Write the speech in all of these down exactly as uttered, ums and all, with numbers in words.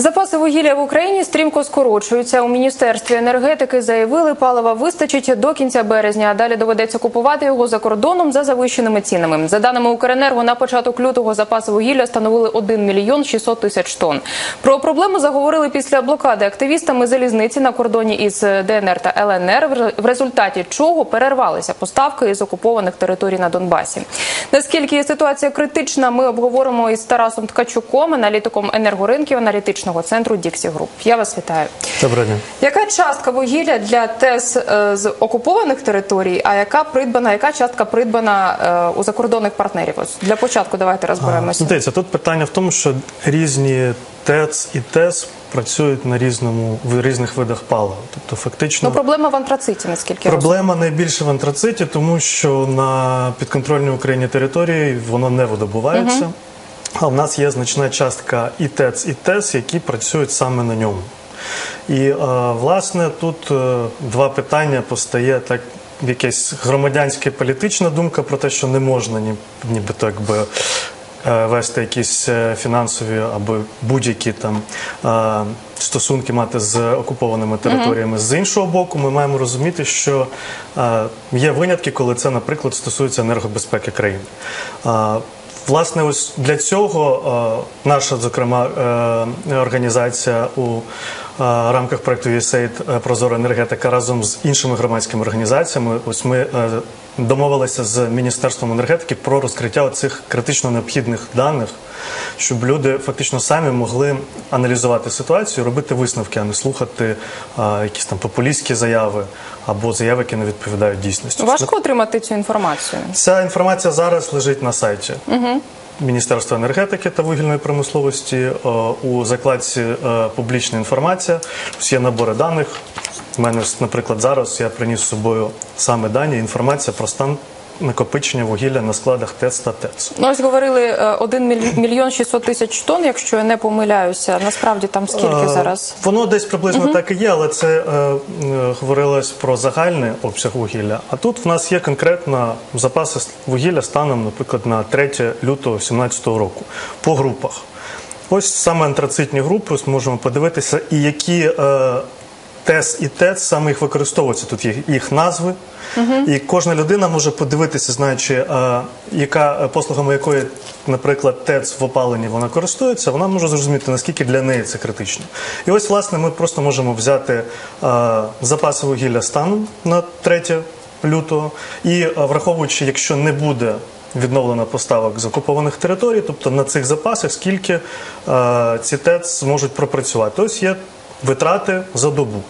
Запаси вугілля в Україні стрімко скорочуються. У Міністерстві енергетики заявили, палива вистачить до кінця березня, а далі доведеться купувати його за кордоном за завищеними цінами. За даними Укрэнерго, на початок лютого запаси вугілля становили один мільйон шістсот тисяч тонн. Про проблему заговорили після блокади активістами залізниці на кордоні із Д Н Р та Л Н Р, в результаті чого перервалися поставки із окупованих територій на Донбасі. Наскільки ситуація критична, ми обговоримо із Тарасом Ткачуком, аналітиком енергоринків, аналітичним центру Dixi Group. Я вас вітаю. Доброго дня. Яка частка вугілля для ТЕС з окупованих територій, а яка придбана, яка частка придбана у закордонних партнерів? Ось для початку давайте розберемося. Дивіться, тут питання в тому, що різні ТЕЦ і ТЕС працюють на різному, в різних видах палива. Тобто фактично... Но проблема в антрациті, наскільки? Проблема найбільше в антрациті, тому що на підконтрольній Україні території воно не видобувається. Угу. А в нас є значна частка і ТЕЦ, і ТЕС, які працюють саме на ньому. І, власне, тут два питання постає, так, якась громадянська політична думка про те, що не можна нібито якби вести якісь фінансові або будь-які там стосунки мати з окупованими територіями. Mm-hmm. З іншого боку, ми маємо розуміти, що є винятки, коли це, наприклад, стосується енергобезпеки країни. Власне, ось для цього наша, зокрема, організація у рамках проєкту ю ес ей ай ді «Прозора енергетика» разом з іншими громадськими організаціями, ось ми домовилися з Міністерством енергетики про розкриття цих критично необхідних даних, щоб люди фактично самі могли аналізувати ситуацію, робити висновки, а не слухати а, якісь там популістські заяви або заяви, які не відповідають дійсності. Важко отримати цю інформацію? Ця інформація зараз лежить на сайті. Угу. Міністерства енергетики та вугільної промисловості. О, у закладці о, «Публічна інформація» є набори даних. У мене, наприклад, зараз я приніс з собою саме дані, інформація про стан накопичення вугілля на складах ТЕЦ та ТЕЦ. Ну, ось говорили один мільйон шістсот тисяч тонн, якщо я не помиляюся. Насправді там скільки зараз? Воно десь приблизно угу. так і є, але це е, говорилось про загальний обсяг вугілля. А тут в нас є конкретно запаси вугілля станом, наприклад, на третє лютого дві тисячі сімнадцятого року по групах. Ось саме антрацитні групи, можемо подивитися, і які... Е, ТЕС і ТЕЦ, саме їх використовуються, тут є їх назви. Uh-huh. І кожна людина може подивитися, знаючи, а, яка, послугами якої, наприклад, ТЕЦ в опаленні вона користується, вона може зрозуміти, наскільки для неї це критично. І ось, власне, ми просто можемо взяти а, запаси вугілля станом на третє лютого і, а, враховуючи, якщо не буде відновлено поставок з окупованих територій, тобто на цих запасах, скільки а, ці ТЕЦ можуть пропрацювати. Ось є витрати за добу.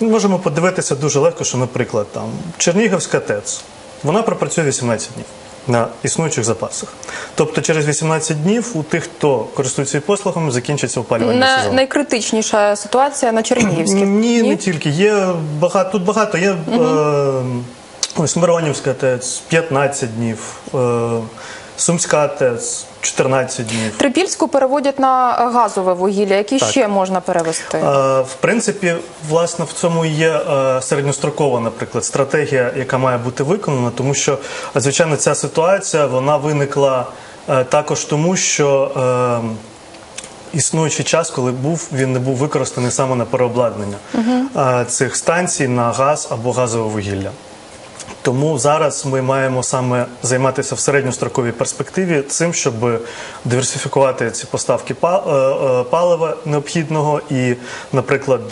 Ми можемо подивитися дуже легко, що, наприклад, там Чернігівська ТЕЦ, вона пропрацює вісімнадцять днів на існуючих запасах. Тобто через вісімнадцять днів у тих, хто користується послугами, закінчиться опалювальний сезон. Найкритичніша ситуація на Чернігівській? Ні, Ні, не тільки. Є багато, тут багато. Є угу. е, ось Миронівська ТЕЦ п'ятнадцять днів, е, Сумська ТЕЦ чотирнадцять днів. Трипільську переводять на газове вугілля. Які так. ще можна перевести? В принципі, власне, в цьому і є середньострокова, наприклад, стратегія, яка має бути виконана, тому що, звичайно, ця ситуація, вона виникла також тому, що існуючий час, коли був, він не був використаний саме на переобладнання угу. цих станцій на газ або газове вугілля. Тому зараз ми маємо саме займатися в середньостроковій перспективі цим, щоб диверсифікувати ці поставки палива необхідного. І, наприклад,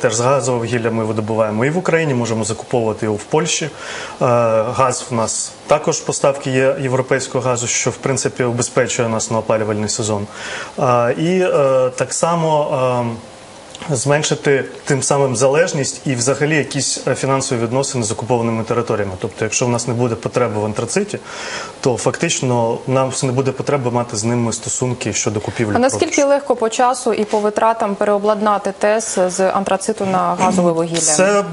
теж з газового вугілля ми видобуваємо і в Україні, можемо закуповувати його в Польщі. Газ в нас також поставки є європейського газу, що, в принципі, обезпечує нас на опалювальний сезон. І так само... зменшити тим самим залежність і взагалі якісь фінансові відносини з окупованими територіями. Тобто, якщо в нас не буде потреби в антрациті, то фактично нам не буде потреби мати з ними стосунки щодо купівлі. А наскільки продаж. Легко по часу і по витратам переобладнати ТЕС з антрациту на газове вугілля? Це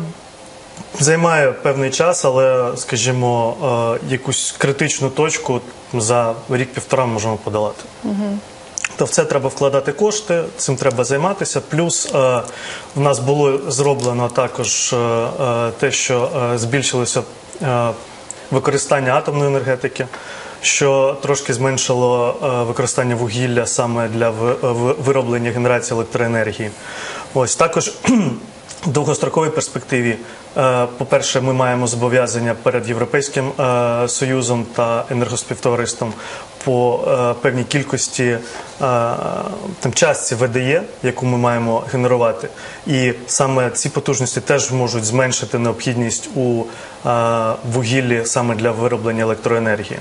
займає певний час, але, скажімо, якусь критичну точку за рік-півтора можемо подолати. Угу. То в це треба вкладати кошти, цим треба займатися. Плюс е, в нас було зроблено також е, те, що е, збільшилося е, використання атомної енергетики. що трошки зменшило використання вугілля саме для вироблення генерації електроенергії. Ось також в довгостроковій перспективі, по-перше, ми маємо зобов'язання перед Європейським Союзом та енергоспівтовариством по певній кількості там, частці ВДЕ, яку ми маємо генерувати. І саме ці потужності теж можуть зменшити необхідність у вугіллі саме для вироблення електроенергії.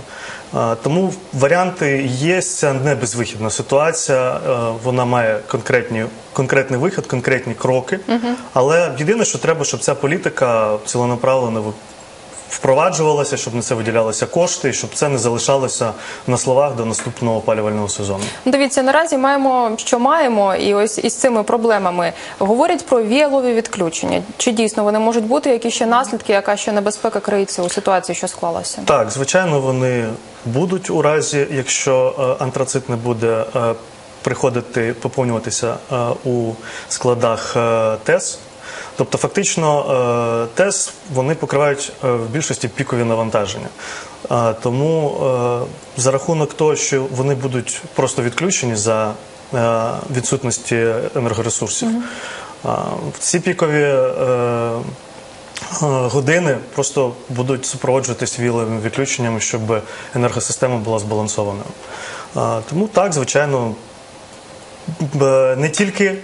Тому варіанти є, це не безвихідна ситуація, вона має конкретні, конкретний вихід, конкретні кроки. Угу. Але єдине, що треба, щоб ця політика ціленаправлено впроваджувалася, щоб на це виділялися кошти, і щоб це не залишалося на словах до наступного опалювального сезону. Дивіться, наразі маємо, що маємо, і ось із цими проблемами. Говорять про віялові відключення. Чи дійсно вони можуть бути? Які ще наслідки, яка ще небезпека криється у ситуації, що склалася? Так, звичайно, вони будуть у разі, якщо антрацит не буде приходити, поповнюватися у складах ТЕС. Тобто, фактично, ТЕС вони покривають в більшості пікові навантаження. Тому за рахунок того, що вони будуть просто відключені за відсутності енергоресурсів, mm-hmm. ці пікові години просто будуть супроводжуватись віяловими відключеннями, щоб енергосистема була збалансованою. Тому так, звичайно, не тільки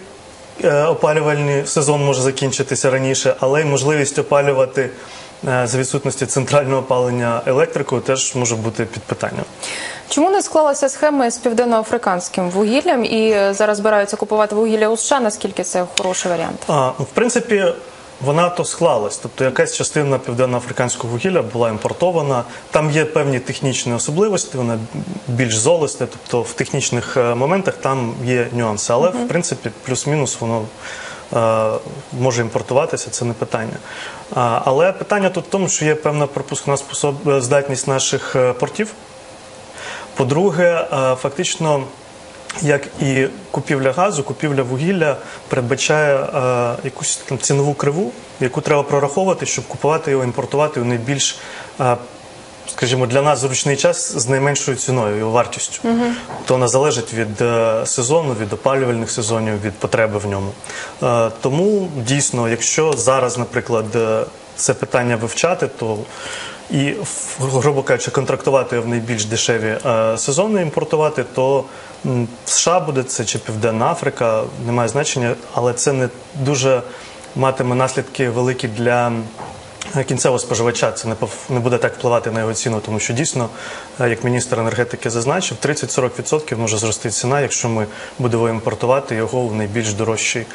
опалювальний сезон може закінчитися раніше, але й можливість опалювати за відсутності центрального опалення електрикою теж може бути під питанням. Чому не склалася схема з південноафриканським вугіллям і зараз збираються купувати вугілля у США? Наскільки це хороший варіант? А, в принципі, вона то склалась. Тобто якась частина південноафриканського вугілля була імпортована. Там є певні технічні особливості, вона більш золоста, тобто в технічних моментах там є нюанси. Але, mm-hmm. в принципі, плюс-мінус воно е, може імпортуватися, це не питання. А, але питання тут в тому, що є певна пропускна здатність наших портів. По-друге, е, фактично, як і купівля газу, купівля вугілля передбачає е, якусь там, цінову криву, яку треба прораховувати, щоб купувати його, імпортувати у найбільш, е, скажімо, для нас зручний час з найменшою ціною, його вартістю. Угу. То вона залежить від е, сезону, від опалювальних сезонів, від потреби в ньому. Е, тому, дійсно, якщо зараз, наприклад, е, це питання вивчати, то і, грубо кажучи, контрактувати в найбільш дешеві е, сезони, імпортувати, то м, США буде це, чи Південна Африка, немає значення, але це не дуже матиме наслідки великі для кінцевого споживача. Це не, не буде так впливати на його ціну, тому що дійсно, як міністр енергетики зазначив, тридцять-сорок відсотків може зрости ціна, якщо ми будемо імпортувати його в найбільш дорожчий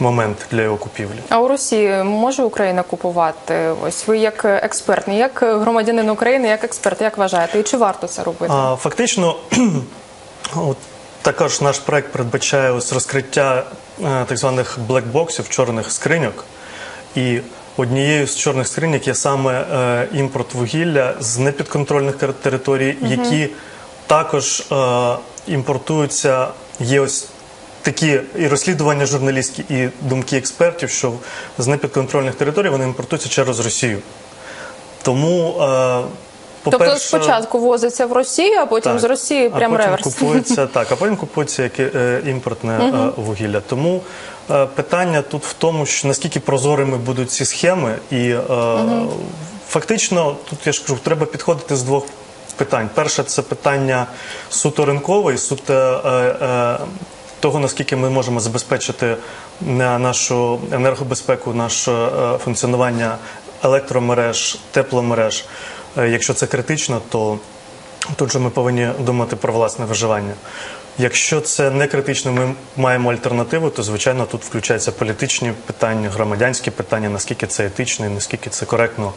момент для його купівлі. А у Росії може Україна купувати? Ось ви як експерт, не як громадянин України, як експерт, як вважаєте? І чи варто це робити? А, фактично, от, також наш проект передбачає ось розкриття е, так званих блекбоксів, чорних скриньок. І однією з чорних скриньок є саме е, імпорт вугілля з непідконтрольних територій, угу. які також е, імпортуються, є ось такі і розслідування журналістські, і думки експертів, що з непідконтрольних територій вони імпортуються через Росію. Тому, по-перше... Тобто спочатку возиться в Росію, а потім так, з Росії прям а потім реверс. Купується, так, а потім купується як імпортне угу. вугілля. Тому питання тут в тому, що наскільки прозорими будуть ці схеми. І угу. фактично, тут я ж кажу, треба підходити з двох питань. Перше, це питання суто ринкове і суто... того, наскільки ми можемо забезпечити нашу енергобезпеку, наше функціонування електромереж, тепломереж. Якщо це критично, то тут же ми повинні думати про власне виживання. Якщо це не критично, ми маємо альтернативу, то, звичайно, тут включаються політичні питання, громадянські питання, наскільки це етично і наскільки це коректно,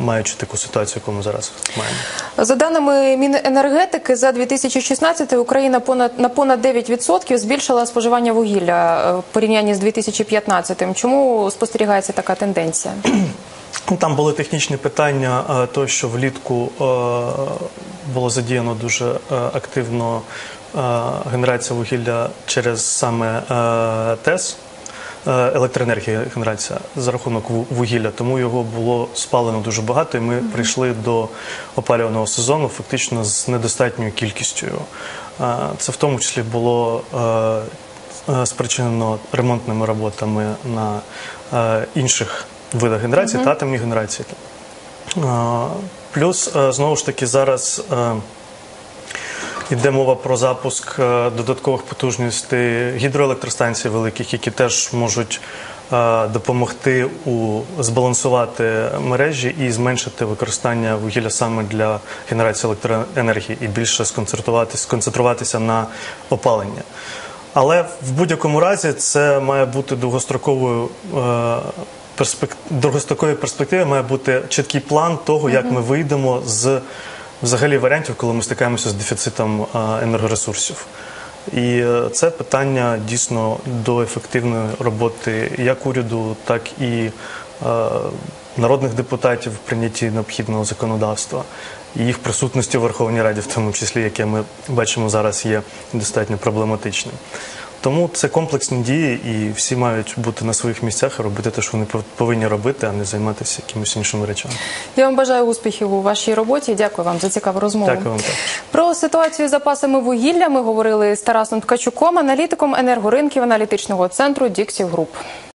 маючи таку ситуацію, яку ми зараз маємо. За даними Міненергетики, за дві тисячі шістнадцятий Україна понад, на понад дев'ять відсотків збільшила споживання вугілля в порівнянні з дві тисячі п'ятнадцятим. Чому спостерігається така тенденція? Там були технічні питання, то, що влітку було задіяно дуже активно генерація вугілля через саме ТЕС. електроенергія генерація за рахунок вугілля, тому його було спалено дуже багато, і ми прийшли до опалювального сезону фактично з недостатньою кількістю. Це в тому числі було спричинено ремонтними роботами на інших видах генерації, та атомній генерації. Плюс, знову ж таки, зараз йде мова про запуск додаткових потужностей гідроелектростанцій великих, які теж можуть допомогти збалансувати мережі і зменшити використання вугілля саме для генерації електроенергії і більше сконцентруватися на опаленні. Але в будь-якому разі це має бути довгостроковою довгостроковою перспективою, має бути чіткий план того, як ми вийдемо з взагалі варіантів, коли ми стикаємося з дефіцитом енергоресурсів. І це питання дійсно до ефективної роботи як уряду, так і народних депутатів в прийнятті необхідного законодавства. І їх присутності у Верховній Раді, в тому числі, яке ми бачимо зараз, є достатньо проблематичним. Тому це комплексні дії, і всі мають бути на своїх місцях і робити те, що вони повинні робити, а не займатися якимось іншими речами. Я вам бажаю успіхів у вашій роботі. Дякую вам за цікаву розмову. Дякую вам. Про ситуацію з запасами вугілля ми говорили з Тарасом Ткачуком, аналітиком енергоринків аналітичного центру Dixi Group.